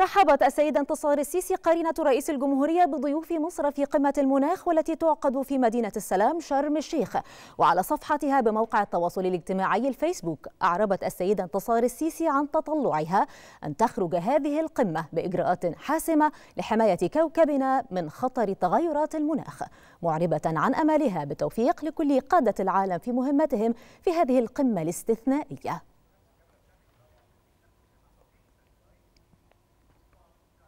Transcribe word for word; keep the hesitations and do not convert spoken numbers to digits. رحبت السيدة انتصار السيسي قرينة رئيس الجمهورية بضيوف مصر في قمة المناخ والتي تعقد في مدينة السلام شرم الشيخ. وعلى صفحتها بموقع التواصل الاجتماعي الفيسبوك أعربت السيدة انتصار السيسي عن تطلعها أن تخرج هذه القمة بإجراءات حاسمة لحماية كوكبنا من خطر تغيرات المناخ، معربة عن أملها بالتوفيق لكل قادة العالم في مهمتهم في هذه القمة الاستثنائية.